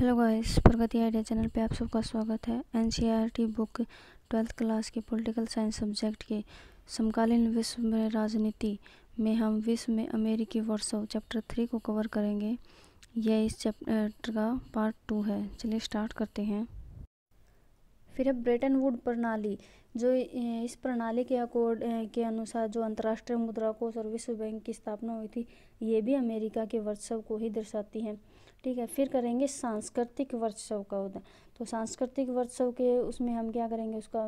Hello guys, Pragati idea channel पे आप सबका स्वागत है। एनसीईआरटी बुक 12th क्लास के पॉलिटिकल साइंस सब्जेक्ट के समकालीन विश्व में राजनीति में हम विश्व में अमेरिकी वर्षों चैप्टर 3 को कवर करेंगे। यह इस चैप्टर का पार्ट 2 है। चलिए स्टार्ट करते हैं। फिर अब ब्रेटन वुड प्रणाली, जो इस प्रणाली के अकॉर्ड के अनुसार जो अंतर्राष्ट्रीय मुद्रा कोष और विश्व बैंक की स्थापना हुई थी, ये भी अमेरिका के वर्चस्व को ही दर्शाती है। ठीक है, फिर करेंगे सांस्कृतिक वर्चस्व का उदाहरण। तो सांस्कृतिक वर्चस्व के उसमें हम क्या करेंगे, उसका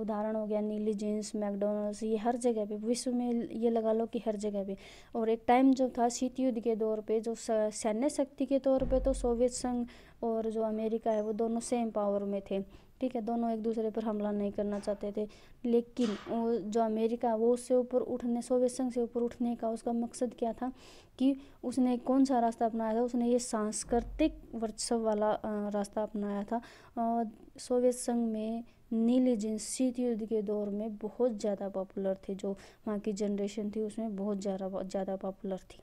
उदाहरण हो गया नीली जींस, मैकडोनल्ड्स, ये हर जगह पे विश्व में, ये लगा लो कि हर जगह पे। और एक टाइम जो था शीत युद्ध के दौर पे, जो सैन्य शक्ति के तौर पे तो सोवियत संघ और जो अमेरिका है वो दोनों सेम पावर में थे। ठीक है, दोनों एक दूसरे पर हमला नहीं करना चाहते थे, लेकिन वो जो अमेरिका वो उससे ऊपर उठने, सोवियत संघ से ऊपर उठने का उसका मकसद क्या था कि उसने कौन सा रास्ता अपनाया था, उसने ये सांस्कृतिक वर्चस्व वाला रास्ता अपनाया था। और सोवियत संघ में नीली जींस शीत युद्ध के दौर में बहुत ज़्यादा पॉपुलर थे, जो वहाँ की जनरेशन थी उसमें बहुत ज़्यादा पॉपुलर थी।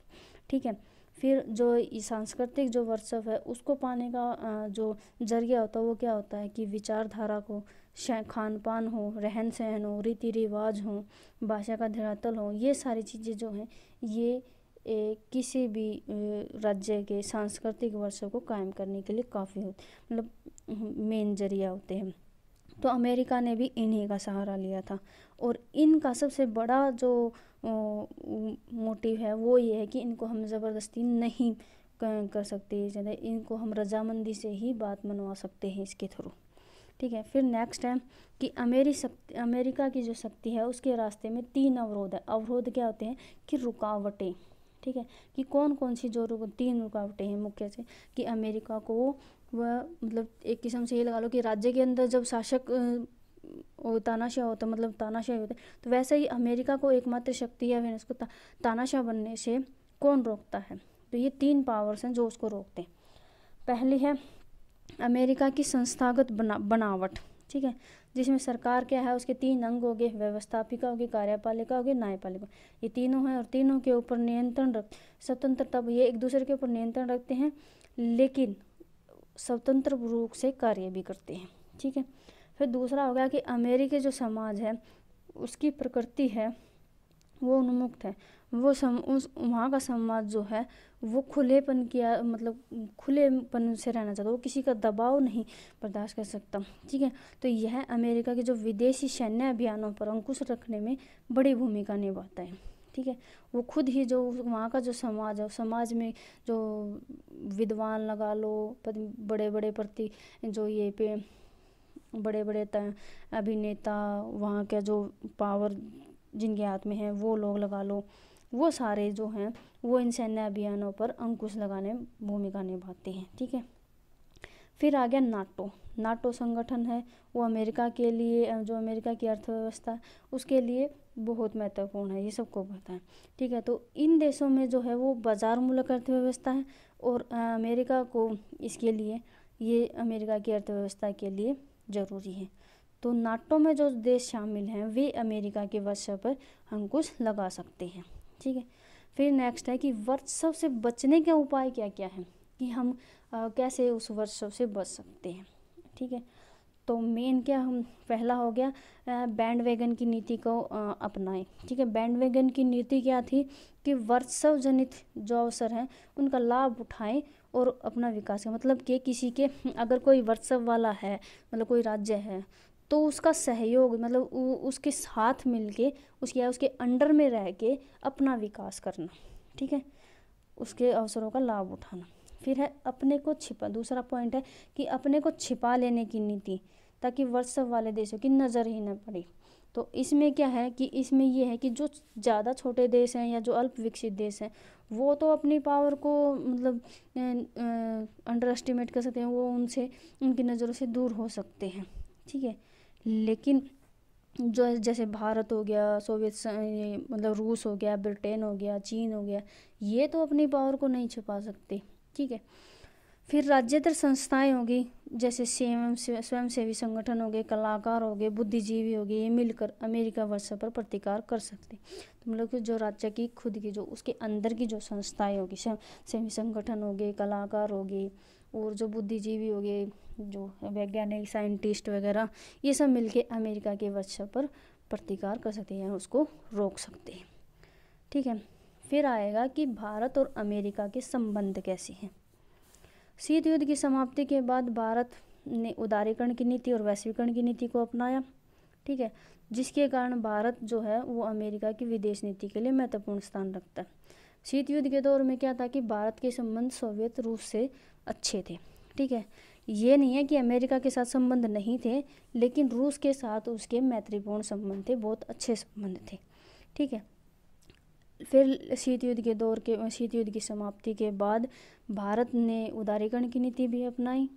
ठीक है, फिर जो सांस्कृतिक जो वर्चस्व है उसको पाने का जो जरिया होता है वो क्या होता है कि विचारधारा को, खान पान हो, रहन सहन हो, रीति रिवाज हो, भाषा का धरातल हो, ये सारी चीज़ें जो हैं ये किसी भी राज्य के सांस्कृतिक वर्चस्व को कायम करने के लिए काफ़ी हो, मतलब मेन जरिया होते हैं। तो अमेरिका ने भी इन्हीं का सहारा लिया था और इनका सबसे बड़ा जो मोटिव है वो ये है कि इनको हम ज़बरदस्ती नहीं कर सकते, जैसे इनको हम रजामंदी से ही बात मनवा सकते हैं इसके थ्रू। ठीक है, फिर नेक्स्ट है कि अमेरिका की जो शक्ति है उसके रास्ते में 3 अवरोध है। अवरोध क्या होते हैं कि रुकावटें। ठीक है, कि कौन कौन सी जो 3 रुकावटें हैं मुख्य से, कि अमेरिका को वह, मतलब एक किस्म से ये लगा लो कि राज्य के अंदर जब शासक तानाशाह होता, मतलब तानाशाही होता, तो वैसे ही अमेरिका को एकमात्र शक्ति है, उसको तानाशाह बनने से कौन रोकता है। तो ये 3 पावर्स हैं जो उसको रोकते हैं। पहली है अमेरिका की संस्थागत बनावट। ठीक है, जिसमें सरकार क्या है, उसके 3 अंग हो गए, व्यवस्थापिका होगी, कार्यपालिका होगी, न्यायपालिका, ये तीनों हैं। और तीनों के ऊपर नियंत्रण स्वतंत्रता, ये एक दूसरे के ऊपर नियंत्रण रखते हैं, लेकिन स्वतंत्र रूप से कार्य भी करते हैं। ठीक है, फिर दूसरा हो गया कि अमेरिकी जो समाज है उसकी प्रकृति है वो उन्मुक्त है, वो वहाँ का समाज जो है वो खुलेपन किया, मतलब खुलेपन से रहना चाहता है, वो किसी का दबाव नहीं बर्दाश्त कर सकता। ठीक है, तो यह अमेरिका के जो विदेशी सैन्य अभियानों पर अंकुश रखने में बड़ी भूमिका निभाता है। ठीक है, वो खुद ही जो वहाँ का जो समाज है, समाज में जो विद्वान लगा लो, बड़े प्रति जो ये पे बड़े अभिनेता, वहाँ के जो पावर जिनके हाथ में है वो लोग लगा लो, वो सारे जो हैं वो इन सैन्य अभियानों पर अंकुश लगाने भूमिका निभाते हैं। ठीक है, फिर आ गया नाटो। नाटो संगठन है वो अमेरिका के लिए, जो अमेरिका की अर्थव्यवस्था उसके लिए बहुत महत्वपूर्ण है, ये सबको पता है। ठीक है, तो इन देशों में जो है वो बाजार मूलक अर्थव्यवस्था है और अमेरिका को इसके लिए, ये अमेरिका की अर्थव्यवस्था के लिए ज़रूरी है। तो नाटो में जो देश शामिल हैं वे अमेरिका के वर्चस्व पर अंकुश लगा सकते हैं। ठीक है, फिर नेक्स्ट है कि वर्चस्व से बचने के उपाय क्या क्या हैं, कि हम कैसे उस वर्चस्व से बच सकते हैं। ठीक है, तो मेन क्या, हम पहला हो गया बैंड वैगन की नीति को अपनाएं। ठीक है, बैंड वैगन की नीति क्या थी कि वर्चस्व जनित जो अवसर हैं उनका लाभ उठाएं और अपना विकास करें। मतलब कि किसी के अगर कोई वर्चस्व वाला है, मतलब कोई राज्य है, तो उसका सहयोग, मतलब उसके साथ मिलके, उसके या उसके अंडर में रह के अपना विकास करना। ठीक है, उसके अवसरों का लाभ उठाना। फिर है अपने को छिपा, दूसरा पॉइंट है कि अपने को छिपा लेने की नीति, ताकि वर्चस्व वाले देशों की नज़र ही न पड़े। तो इसमें क्या है कि इसमें यह है कि जो ज़्यादा छोटे देश हैं या जो अल्प विकसित देश हैं वो तो अपनी पावर को, मतलब अंडर एस्टिमेट कर सकते हैं, वो उनसे, उनकी नज़रों से दूर हो सकते हैं। ठीक है, लेकिन जो जैसे भारत हो गया, सोवियत, मतलब रूस हो गया, ब्रिटेन हो गया, चीन हो गया, ये तो अपनी पावर को नहीं छिपा सकते। ठीक है, फिर राज्यतर संस्थाएं होगी जैसे स्वयंसेवी संगठन हो गए, कलाकार हो गए, बुद्धिजीवी हो गए, ये मिलकर अमेरिका वर्ष पर प्रतिकार कर सकते। तुम लोग जो राज्य की खुद की जो उसके अंदर की जो संस्थाएं होगी, स्वयंसेवी संगठन हो गए, कलाकार हो गए और जो बुद्धिजीवी हो गए, जो वैज्ञानिक साइंटिस्ट वगैरह, ये सब मिलके अमेरिका के वर्ष पर प्रतिकार कर सकते हैं, उसको रोक सकते हैं। ठीक है, फिर आएगा कि भारत और अमेरिका के संबंध कैसे हैं। शीत युद्ध की समाप्ति के बाद भारत ने उदारीकरण की नीति और वैश्वीकरण की नीति को अपनाया, ठीक है, जिसके कारण भारत जो है वो अमेरिका की विदेश नीति के लिए महत्वपूर्ण स्थान रखता है। शीत युद्ध के दौर में क्या था कि भारत के संबंध सोवियत रूस से अच्छे थे, ठीक है, ये नहीं है कि अमेरिका के साथ संबंध नहीं थे, लेकिन रूस के साथ उसके मैत्रीपूर्ण संबंध थे, बहुत अच्छे संबंध थे, ठीक है। फिर शीत युद्ध की समाप्ति के बाद भारत ने उदारीकरण की नीति भी अपनाई,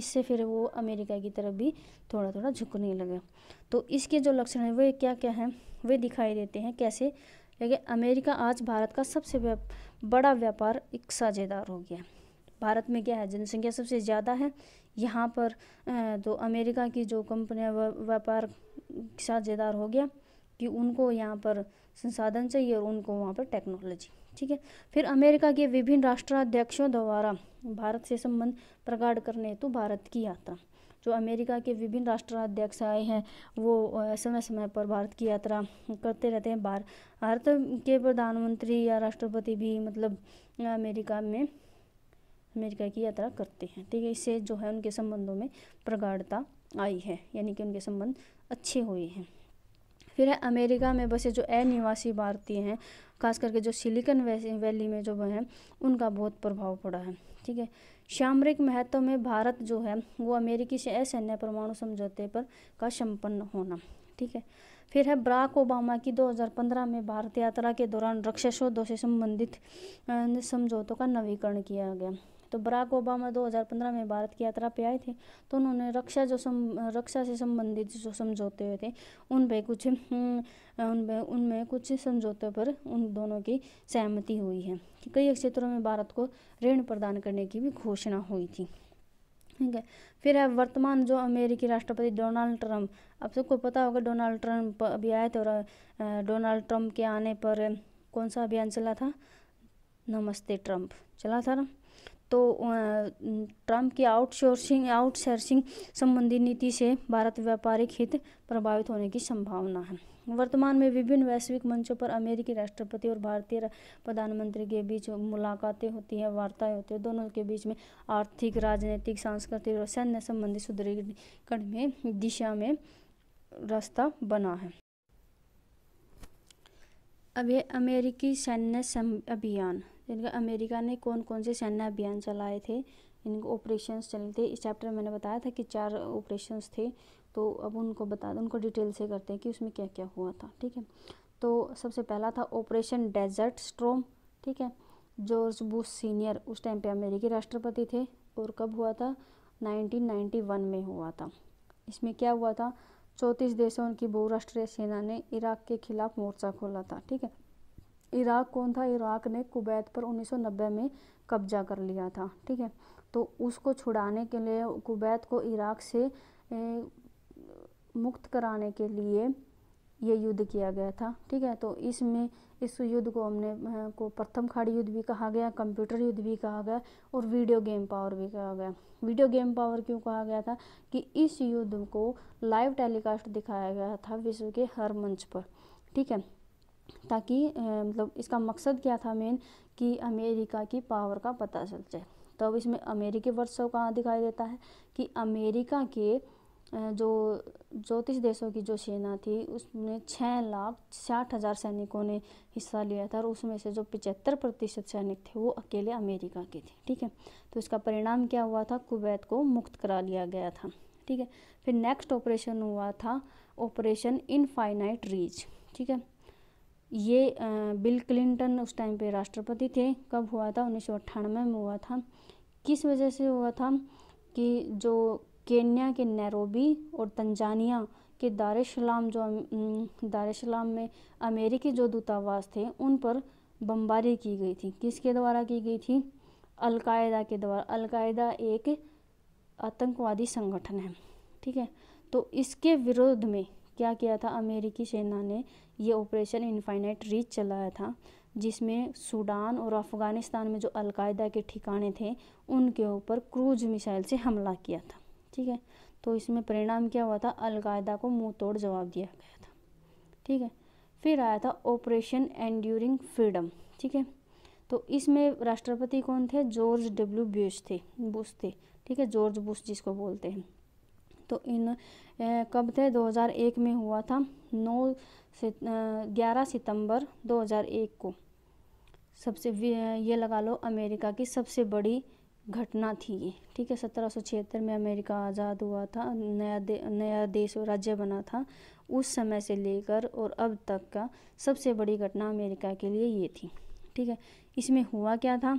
इससे फिर वो अमेरिका की तरफ भी थोड़ा थोड़ा झुकने लगा। तो इसके जो लक्षण हैं वे क्या क्या हैं, वे दिखाई देते हैं। कैसे, क्योंकि अमेरिका आज भारत का सबसे बड़ा व्यापार एक साझेदार हो गया। भारत में क्या है, जनसंख्या सबसे ज़्यादा है, यहाँ पर तो अमेरिका की जो कंपनियाँ व्यापार साझेदार हो गया कि उनको यहाँ पर संसाधन चाहिए और उनको वहाँ पर टेक्नोलॉजी, ठीक है। फिर अमेरिका के विभिन्न राष्ट्राध्यक्षों द्वारा भारत से संबंध प्रगाढ़ करने हेतु भारत की यात्रा, जो अमेरिका के विभिन्न राष्ट्राध्यक्ष आए हैं वो समय समय पर भारत की यात्रा करते रहते हैं। भारत के प्रधानमंत्री या राष्ट्रपति भी मतलब अमेरिका की यात्रा करते हैं, ठीक है। इससे जो है उनके संबंधों में प्रगाढ़ता आई है, यानी कि उनके संबंध अच्छे हुए हैं। फिर है अमेरिका में बसे जो अनिवासी भारतीय हैं, खास करके जो सिलिकॉन वैली में जो हैं, उनका बहुत प्रभाव पड़ा है, ठीक है। सामरिक महत्व में भारत जो है वो अमेरिकी से असैन्य परमाणु समझौते पर का संपन्न होना, ठीक है। फिर है बराक ओबामा की 2015 में भारत यात्रा के दौरान रक्षा सौदों से संबंधित समझौतों का नवीकरण किया गया। तो बराक ओबामा 2015 में भारत की यात्रा पे आए थे, तो उन्होंने रक्षा से संबंधित जो समझौते हुए थे उनमें कुछ समझौतों पर उन दोनों की सहमति हुई है। कई क्षेत्रों में भारत को ऋण प्रदान करने की भी घोषणा हुई थी, ठीक है। फिर है वर्तमान जो अमेरिकी राष्ट्रपति डोनाल्ड ट्रंप, आप सबको पता होगा डोनाल्ड ट्रंप अभी आए थे, और डोनाल्ड ट्रंप के आने पर कौन सा अभियान चला था, नमस्ते ट्रंप चला था ना। तो ट्रंप की आउटसोर्सिंग संबंधी नीति से भारत व्यापारिक हित प्रभावित होने की संभावना है। वर्तमान में विभिन्न वैश्विक मंचों पर अमेरिकी राष्ट्रपति और भारतीय प्रधानमंत्री के बीच मुलाकातें होती हैं, वार्ताएं होती हैं, दोनों के बीच में आर्थिक, राजनीतिक, सांस्कृतिक और सैन्य संबंधी सुदृढ़ीकरण में दिशा में रास्ता बना है। अब ये अमेरिकी सैन्य अभियान, जिनका अमेरिका ने कौन कौन से सैन्य अभियान चलाए थे, इनको ऑपरेशंस चले थे। इस चैप्टर में मैंने बताया था कि 4 ऑपरेशंस थे, तो अब उनको डिटेल से करते हैं कि उसमें क्या क्या हुआ था, ठीक है। तो सबसे पहला था ऑपरेशन डेजर्ट स्टॉर्म, ठीक है। जॉर्ज बुश सीनियर उस टाइम पे अमेरिकी राष्ट्रपति थे, और कब हुआ था, 1991 में हुआ था। इसमें क्या हुआ था, 34 देशों की बहुराष्ट्रीय सेना ने इराक़ के खिलाफ मोर्चा खोला था, ठीक है। इराक़ कौन था, इराक़ ने कुवैत पर 1990 में कब्जा कर लिया था, ठीक है। तो उसको छुड़ाने के लिए, कुवैत को इराक़ से मुक्त कराने के लिए ये युद्ध किया गया था, ठीक है। तो इसमें इस युद्ध को हमने प्रथम खाड़ी युद्ध भी कहा गया, कंप्यूटर युद्ध भी कहा गया और वीडियो गेम पावर भी कहा गया। वीडियो गेम पावर क्यों कहा गया था कि इस युद्ध को लाइव टेलीकास्ट दिखाया गया था विश्व के हर मंच पर, ठीक है, ताकि मतलब इसका मकसद क्या था मेन, कि अमेरिका की पावर का पता चल जाए। तब इसमें अमेरिकी वर्षों का दिखाई देता है कि अमेरिका के जो 34 देशों की जो सेना थी उसमें 6,60,000 सैनिकों ने हिस्सा लिया था, और उसमें से जो 75% सैनिक थे वो अकेले अमेरिका के थे, ठीक है। तो इसका परिणाम क्या हुआ था, कुवैत को मुक्त करा लिया गया था, ठीक है। फिर नेक्स्ट ऑपरेशन हुआ था ऑपरेशन इनफाइनाइट रीच, ठीक है। ये बिल क्लिंटन उस टाइम पे राष्ट्रपति थे, कब हुआ था, 1998 में हुआ था। किस वजह से हुआ था कि जो केन्या के नैरोबी और तंजानिया के दार-ए-सलाम में अमेरिकी जो दूतावास थे उन पर बमबारी की गई थी। किसके द्वारा की गई थी, अलकायदा के द्वारा। अलकायदा एक आतंकवादी संगठन है, ठीक है। तो इसके विरोध में क्या किया था अमेरिकी सेना ने, ये ऑपरेशन इनफाइनाइट रीच चलाया था, जिसमें सूडान और अफ़गानिस्तान में जो अलकायदा के ठिकाने थे उनके ऊपर क्रूज मिसाइल से हमला किया था, ठीक है। तो इसमें परिणाम क्या हुआ था, अलकायदा को मुँह तोड़ जवाब दिया गया था, ठीक है। फिर आया था ऑपरेशन एंड्यूरिंग फ्रीडम, ठीक है। तो इसमें राष्ट्रपति कौन थे, जॉर्ज डब्ल्यू बुश थे, ठीक है, जॉर्ज बुश जिसको बोलते हैं। तो इन कब थे, 2001 में हुआ था, 11 सितंबर 2001 को। सबसे ये लगा लो अमेरिका की सबसे बड़ी घटना थी ये, ठीक है। 1776 में अमेरिका आज़ाद हुआ था, नया देश और राज्य बना था, उस समय से लेकर और अब तक का सबसे बड़ी घटना अमेरिका के लिए ये थी, ठीक है। इसमें हुआ क्या था,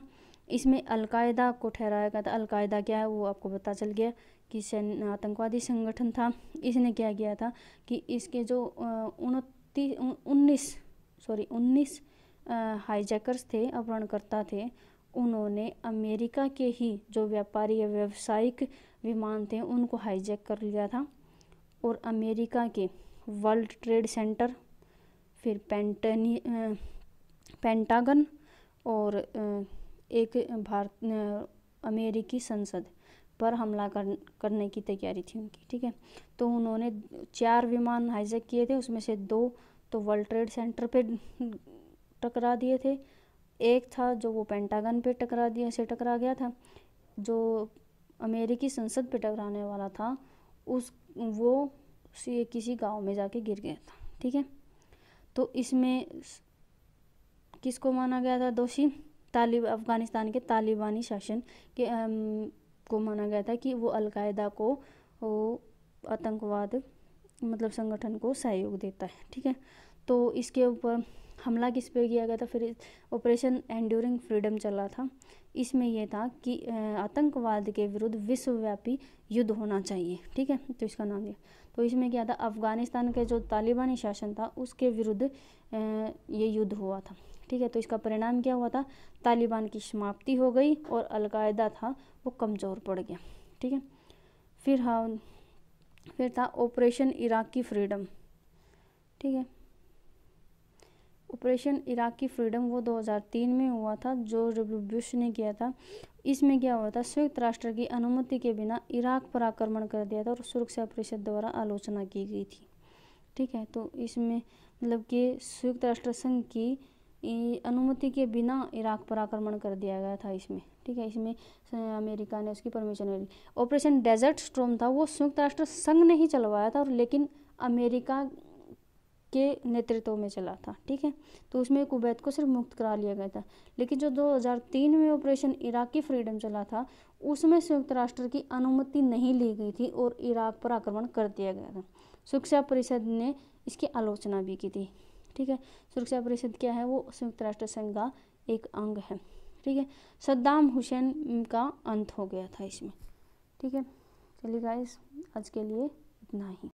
इसमें अलकायदा को ठहराया गया था। अलकायदा क्या है वो आपको पता चल गया कि आतंकवादी संगठन था। इसने क्या किया था कि इसके जो 19 हाईजैकर्स थे, अपहरणकर्ता थे, उन्होंने अमेरिका के ही जो व्यापारी या व्यावसायिक विमान थे उनको हाईजैक कर लिया था और अमेरिका के वर्ल्ड ट्रेड सेंटर, फिर पेंटागन और एक अमेरिकी संसद पर हमला करने की तैयारी थी उनकी, ठीक है। तो उन्होंने 4 विमान हाईजैक किए थे, उसमें से 2 तो वर्ल्ड ट्रेड सेंटर पे टकरा दिए थे, एक था जो वो पेंटागन पे टकरा गया था, जो अमेरिकी संसद पे टकराने वाला था वो किसी गांव में जाके गिर गया था, ठीक है। तो इसमें किसको माना गया था दोषी, अफ़गानिस्तान के तालिबानी शासन के को माना गया था कि वो अलकायदा को आतंकवाद मतलब संगठन को सहयोग देता है, ठीक है। तो इसके ऊपर हमला किस पे किया गया था, फिर ऑपरेशन एंड्यूरिंग फ्रीडम चला था। इसमें यह था कि आतंकवाद के विरुद्ध विश्वव्यापी युद्ध होना चाहिए, ठीक है। तो इसका नाम दिया। तो इसमें क्या था, अफ़गानिस्तान के जो तालिबानी शासन था उसके विरुद्ध ये युद्ध हुआ था, ठीक है। तो इसका परिणाम क्या हुआ था, तालिबान की समाप्ति हो गई और अलकायदा था वो कमज़ोर पड़ गया, ठीक है। फिर था ऑपरेशन इराक़ी फ्रीडम, ठीक है। ऑपरेशन इराक़ी फ्रीडम वो 2003 में हुआ था, जो डब्ल्यू बुश ने किया था। इसमें क्या हुआ था, संयुक्त राष्ट्र की अनुमति के बिना इराक़ पर आक्रमण कर दिया था और सुरक्षा परिषद द्वारा आलोचना की गई थी, ठीक है। तो इसमें मतलब कि संयुक्त राष्ट्र संघ की अनुमति के बिना इराक़ पर आक्रमण कर दिया गया था इसमें, ठीक है। इसमें अमेरिका ने उसकी परमिशन नहीं ली। ऑपरेशन डेजर्ट स्टॉर्म था वो संयुक्त राष्ट्र संघ ने ही चलवाया था और लेकिन अमेरिका के नेतृत्व में चला था, ठीक है। तो उसमें कुवैत को सिर्फ मुक्त करा लिया गया था। लेकिन जो 2003 में ऑपरेशन इराक़ी फ्रीडम चला था उसमें संयुक्त राष्ट्र की अनुमति नहीं ली गई थी और इराक़ पर आक्रमण कर दिया गया था। सुरक्षा परिषद ने इसकी आलोचना भी की थी, ठीक है। सुरक्षा परिषद क्या है, वो संयुक्त राष्ट्र संघ का एक अंग है, ठीक है। सद्दाम हुसैन का अंत हो गया था इसमें, ठीक है। चलिए गाइस, आज के लिए इतना ही।